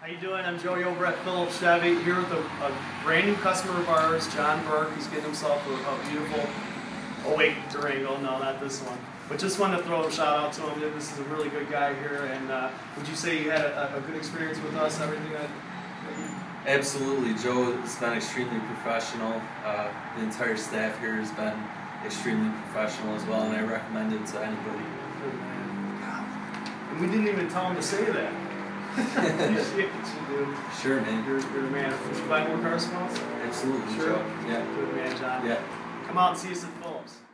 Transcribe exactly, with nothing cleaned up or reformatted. How you doing? I'm Joey over at Phillips Chevy, here with a, a brand new customer of ours, John Burke, who's getting himself a, a beautiful awake Durango. No, not this one. But just wanted to throw a shout out to him. This is a really good guy here. And uh, would you say you had a, a good experience with us? Everything that, that you... Absolutely. Joe has been extremely professional. Uh, the entire staff here has been extremely professional as well, and I recommend it to anybody. And we didn't even tell him to say that. Sure, man. You're, you're the man. Would you like more car smells? Absolutely. Sure. Yeah. Good man, John. Yeah. Come out and see us at Phillips.